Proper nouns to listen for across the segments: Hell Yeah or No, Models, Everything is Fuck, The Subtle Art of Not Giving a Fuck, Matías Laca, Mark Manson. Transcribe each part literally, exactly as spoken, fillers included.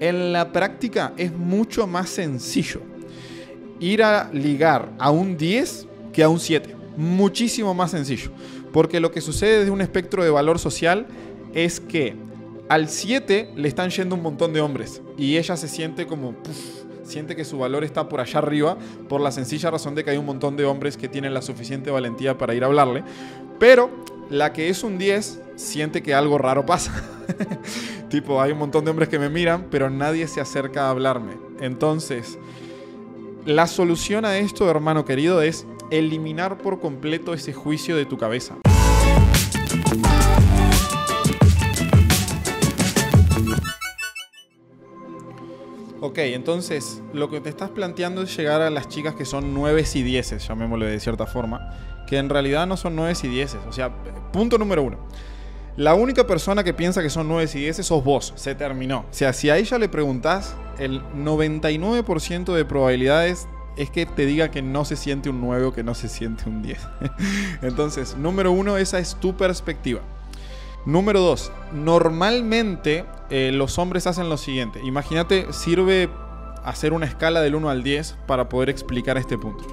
En la práctica es mucho más sencillo ir a ligar a un diez que a un siete. Muchísimo más sencillo. Porque lo que sucede desde un espectro de valor social es que al siete le están yendo un montón de hombres. Y ella se siente como... Puff, siente que su valor está por allá arriba por la sencilla razón de que hay un montón de hombres que tienen la suficiente valentía para ir a hablarle. Pero la que es un diez siente que algo raro pasa. Tipo, hay un montón de hombres que me miran, pero nadie se acerca a hablarme. Entonces, la solución a esto, hermano querido, es eliminar por completo ese juicio de tu cabeza. Ok, entonces, lo que te estás planteando es llegar a las chicas que son nueves y dieces, llamémosle de cierta forma, que en realidad no son nueves y dieces. O sea, punto número uno. La única persona que piensa que son nueves y dieces sos vos. Se terminó. O sea, si a ella le preguntás, el noventa y nueve por ciento de probabilidades es que te diga que no se siente un nueve o que no se siente un diez. Entonces, número uno, esa es tu perspectiva. Número dos, normalmente eh, los hombres hacen lo siguiente. Imagínate, sirve hacer una escala del uno al diez para poder explicar este punto.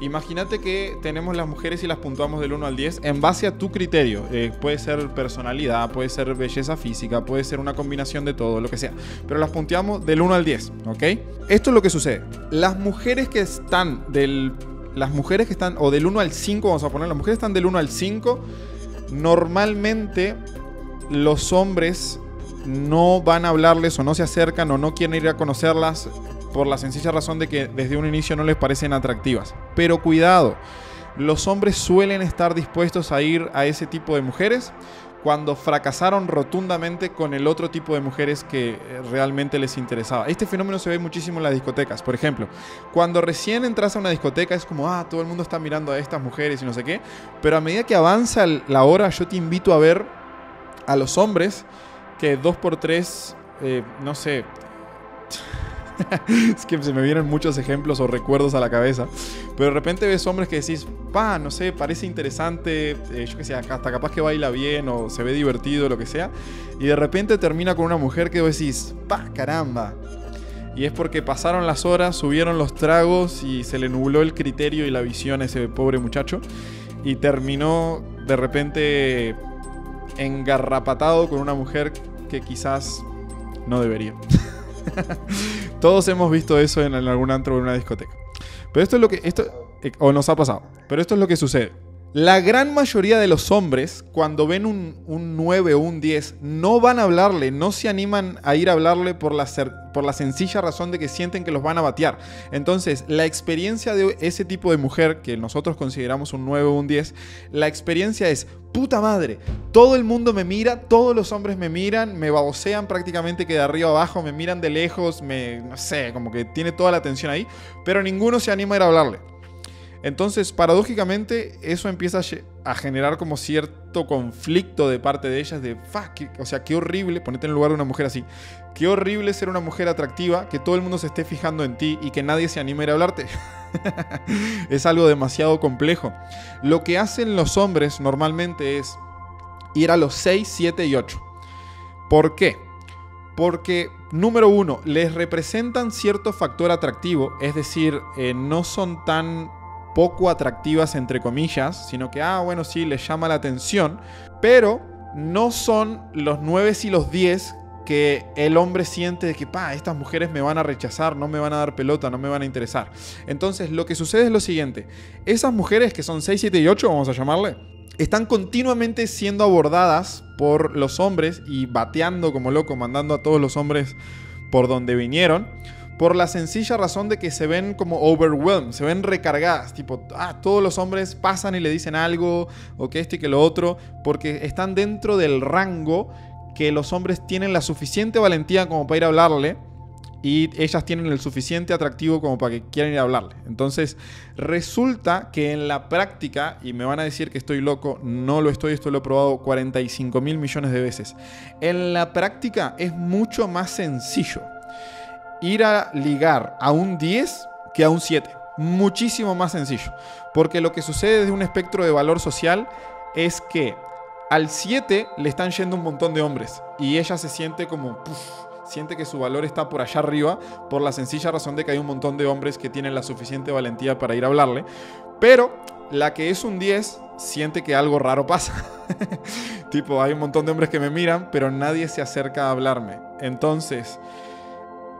Imagínate que tenemos las mujeres y las puntuamos del uno al diez en base a tu criterio. Eh, puede ser personalidad, puede ser belleza física, puede ser una combinación de todo, lo que sea. Pero las puntuamos del uno al diez, ¿ok? Esto es lo que sucede. Las mujeres que están del... Las mujeres que están... O del uno al cinco, vamos a poner. Las mujeres están del uno al cinco. Normalmente... los hombres no van a hablarles o no se acercan o no quieren ir a conocerlas por la sencilla razón de que desde un inicio no les parecen atractivas. Pero cuidado, los hombres suelen estar dispuestos a ir a ese tipo de mujeres cuando fracasaron rotundamente con el otro tipo de mujeres que realmente les interesaba. Este fenómeno se ve muchísimo en las discotecas. Por ejemplo, cuando recién entras a una discoteca es como, ah, todo el mundo está mirando a estas mujeres y no sé qué. Pero a medida que avanza la hora, yo te invito a ver a los hombres que dos por tres, eh, no sé, es que se me vienen muchos ejemplos o recuerdos a la cabeza, pero de repente ves hombres que decís, pa, no sé, parece interesante, eh, yo qué sé, hasta capaz que baila bien o se ve divertido, lo que sea, y de repente termina con una mujer que vos decís, pa, caramba. Y es porque pasaron las horas, subieron los tragos y se le nubló el criterio y la visión a ese pobre muchacho y terminó de repente engarrapatado con una mujer que quizás no debería. Todos hemos visto eso en algún antro o en una discoteca. Pero esto es lo que... Esto, o nos ha pasado. Pero esto es lo que sucede. La gran mayoría de los hombres, cuando ven un, un nueve o un diez, no van a hablarle, no se animan a ir a hablarle por la, por la sencilla razón de que sienten que los van a batear. Entonces, la experiencia de ese tipo de mujer, que nosotros consideramos un nueve o un diez, la experiencia es, puta madre, todo el mundo me mira, todos los hombres me miran, me babosean prácticamente que de arriba abajo, me miran de lejos, me, no sé, como que tiene toda la atención ahí, pero ninguno se anima a ir a hablarle. Entonces, paradójicamente, eso empieza a generar como cierto conflicto de parte de ellas de, fuck, o sea, qué horrible, ponete en el lugar de una mujer así, qué horrible ser una mujer atractiva, que todo el mundo se esté fijando en ti y que nadie se anime a ir a hablarte. Es algo demasiado complejo. Lo que hacen los hombres normalmente es ir a los seis, siete y ocho. ¿Por qué? Porque, número uno, les representan cierto factor atractivo, es decir, eh, no son tan... poco atractivas entre comillas, sino que, ah, bueno, sí, les llama la atención, pero no son los nueves y los diez que el hombre siente de que, pa, estas mujeres me van a rechazar, no me van a dar pelota, no me van a interesar. Entonces, lo que sucede es lo siguiente. Esas mujeres que son seis, siete y ocho, vamos a llamarle, están continuamente siendo abordadas por los hombres y bateando como loco, mandando a todos los hombres por donde vinieron, por la sencilla razón de que se ven como overwhelmed, se ven recargadas, tipo, ah, todos los hombres pasan y le dicen algo, o que esto y que lo otro, porque están dentro del rango que los hombres tienen la suficiente valentía como para ir a hablarle, y ellas tienen el suficiente atractivo como para que quieran ir a hablarle. Entonces, resulta que en la práctica, y me van a decir que estoy loco, no lo estoy, esto lo he probado cuarenta y cinco mil millones de veces, en la práctica es mucho más sencillo ir a ligar a un diez que a un siete. Muchísimo más sencillo. Porque lo que sucede desde un espectro de valor social es que al siete le están yendo un montón de hombres. Y ella se siente como... Puff, siente que su valor está por allá arriba, por la sencilla razón de que hay un montón de hombres que tienen la suficiente valentía para ir a hablarle, pero la que es un diez siente que algo raro pasa. Tipo, hay un montón de hombres que me miran, pero nadie se acerca a hablarme. Entonces,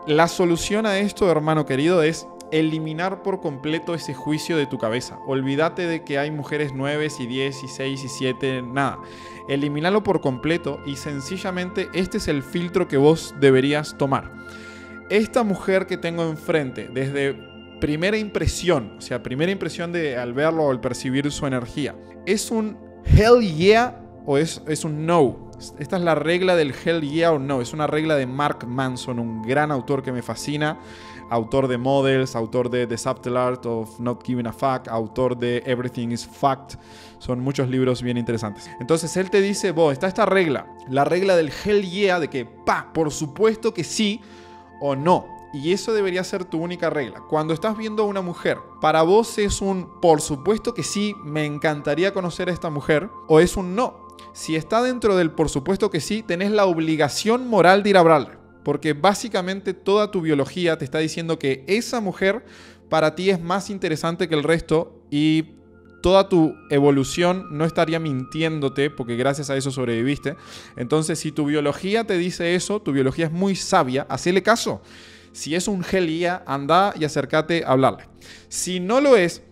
la solución a esto, hermano querido, es eliminar por completo ese juicio de tu cabeza. Olvídate de que hay mujeres nueve y diez y seis y siete, nada. Elimínalo por completo y sencillamente este es el filtro que vos deberías tomar. Esta mujer que tengo enfrente, desde primera impresión, o sea, primera impresión de al verlo o al percibir su energía, ¿es un hell yeah o es, es un no? Esta es la regla del hell yeah o no. Es una regla de Mark Manson, un gran autor que me fascina. Autor de Models, autor de The Subtle Art of Not Giving a Fuck, autor de Everything is Fuck. Son muchos libros bien interesantes. Entonces él te dice, vos, está esta regla, la regla del hell yeah, de que, pa, por supuesto que sí o no. Y eso debería ser tu única regla. Cuando estás viendo a una mujer, para vos es un por supuesto que sí, me encantaría conocer a esta mujer, o es un no. Si está dentro del por supuesto que sí, tenés la obligación moral de ir a hablarle. Porque básicamente toda tu biología te está diciendo que esa mujer para ti es más interesante que el resto y toda tu evolución no estaría mintiéndote porque gracias a eso sobreviviste. Entonces, si tu biología te dice eso, tu biología es muy sabia, hacele caso. Si es un hell yeah, anda y acércate a hablarle. Si no lo es,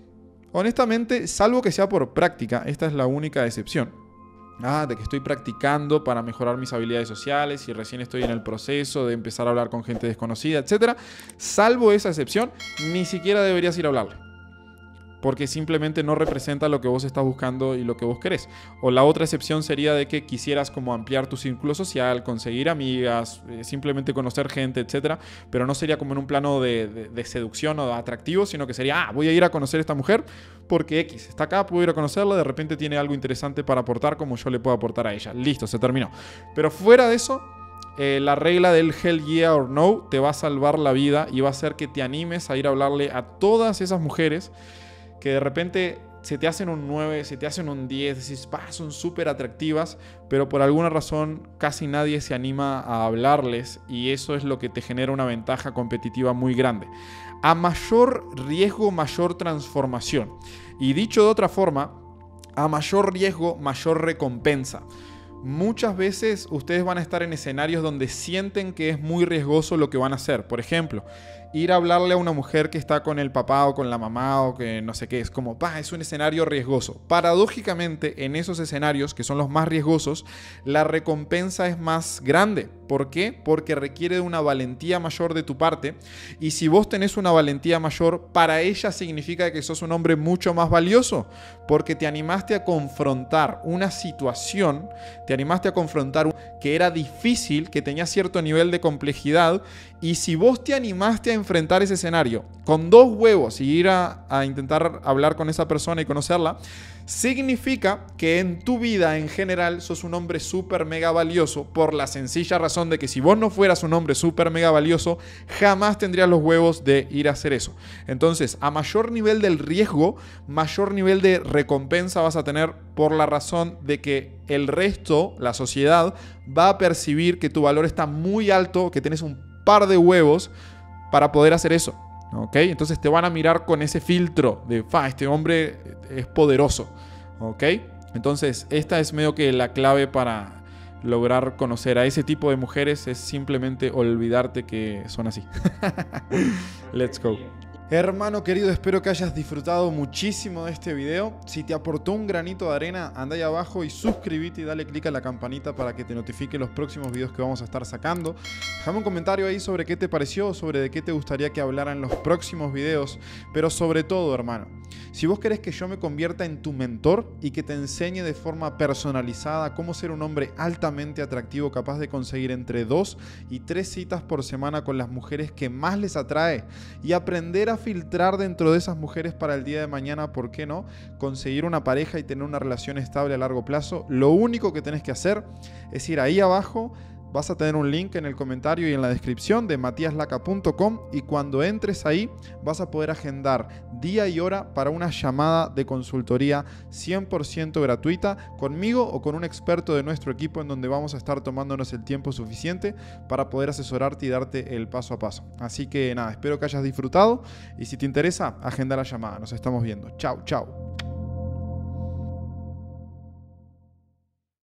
honestamente, salvo que sea por práctica, esta es la única excepción. Ah, de que estoy practicando para mejorar mis habilidades sociales y recién estoy en el proceso de empezar a hablar con gente desconocida, etcétera. Salvo esa excepción, ni siquiera deberías ir a hablarle. Porque simplemente no representa lo que vos estás buscando y lo que vos querés. O la otra excepción sería de que quisieras como ampliar tu círculo social, conseguir amigas, simplemente conocer gente, etcétera. Pero no sería como en un plano de, de, de seducción o de atractivo, sino que sería, ah, voy a ir a conocer a esta mujer porque X está acá, puedo ir a conocerla, de repente tiene algo interesante para aportar como yo le puedo aportar a ella. Listo, se terminó. Pero fuera de eso, Eh, la regla del hell yeah or no te va a salvar la vida y va a hacer que te animes a ir a hablarle a todas esas mujeres que de repente se te hacen un nueve, se te hacen un diez, decís, bah, son súper atractivas, pero por alguna razón casi nadie se anima a hablarles y eso es lo que te genera una ventaja competitiva muy grande. A mayor riesgo, mayor transformación. Y dicho de otra forma, a mayor riesgo, mayor recompensa. Muchas veces ustedes van a estar en escenarios donde sienten que es muy riesgoso lo que van a hacer. Por ejemplo, ir a hablarle a una mujer que está con el papá o con la mamá o que no sé qué. Es como, bah, es un escenario riesgoso. Paradójicamente, en esos escenarios, que son los más riesgosos, la recompensa es más grande. ¿Por qué? Porque requiere de una valentía mayor de tu parte. Y si vos tenés una valentía mayor, para ella significa que sos un hombre mucho más valioso. Porque te animaste a confrontar una situación, te animaste a confrontar que era difícil, que tenía cierto nivel de complejidad. Y si vos te animaste a enfrentar ese escenario con dos huevos y ir a, a intentar hablar con esa persona y conocerla, significa que en tu vida en general sos un hombre súper mega valioso por la sencilla razón de que si vos no fueras un hombre súper mega valioso, jamás tendrías los huevos de ir a hacer eso. Entonces, a mayor nivel del riesgo, mayor nivel de recompensa vas a tener por la razón de que el resto, la sociedad, va a percibir que tu valor está muy alto, que tenés un par de huevos para poder hacer eso. ¿Ok? Entonces te van a mirar con ese filtro de, fa, este hombre es poderoso. ¿Ok? Entonces esta es medio que la clave para lograr conocer a ese tipo de mujeres, es simplemente olvidarte que son así. Let's go. Hermano querido, espero que hayas disfrutado muchísimo de este video. Si te aportó un granito de arena, andá ahí abajo y suscríbete y dale click a la campanita para que te notifique los próximos videos que vamos a estar sacando. Déjame un comentario ahí sobre qué te pareció, sobre de qué te gustaría que hablaran los próximos videos. Pero sobre todo, hermano, si vos querés que yo me convierta en tu mentor y que te enseñe de forma personalizada cómo ser un hombre altamente atractivo, capaz de conseguir entre dos y tres citas por semana con las mujeres que más les atrae y aprender a filtrar dentro de esas mujeres para el día de mañana, ¿por qué no? Conseguir una pareja y tener una relación estable a largo plazo. Lo único que tenés que hacer es ir ahí abajo, vas a tener un link en el comentario y en la descripción de matías laca punto com, y cuando entres ahí vas a poder agendar día y hora para una llamada de consultoría cien por ciento gratuita conmigo o con un experto de nuestro equipo, en donde vamos a estar tomándonos el tiempo suficiente para poder asesorarte y darte el paso a paso. Así que nada, espero que hayas disfrutado y si te interesa, agenda la llamada. Nos estamos viendo. Chau, chau.